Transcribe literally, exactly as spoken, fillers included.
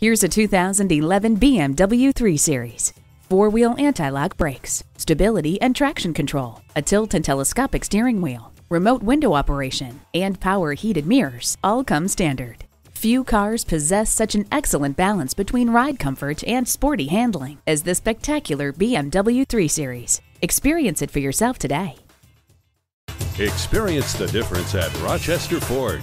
Here's a two thousand eleven B M W three series. Four-wheel anti-lock brakes, stability and traction control, a tilt and telescopic steering wheel, remote window operation, and power heated mirrors all come standard. Few cars possess such an excellent balance between ride comfort and sporty handling as this spectacular B M W three series. Experience it for yourself today. Experience the difference at Rochester Ford.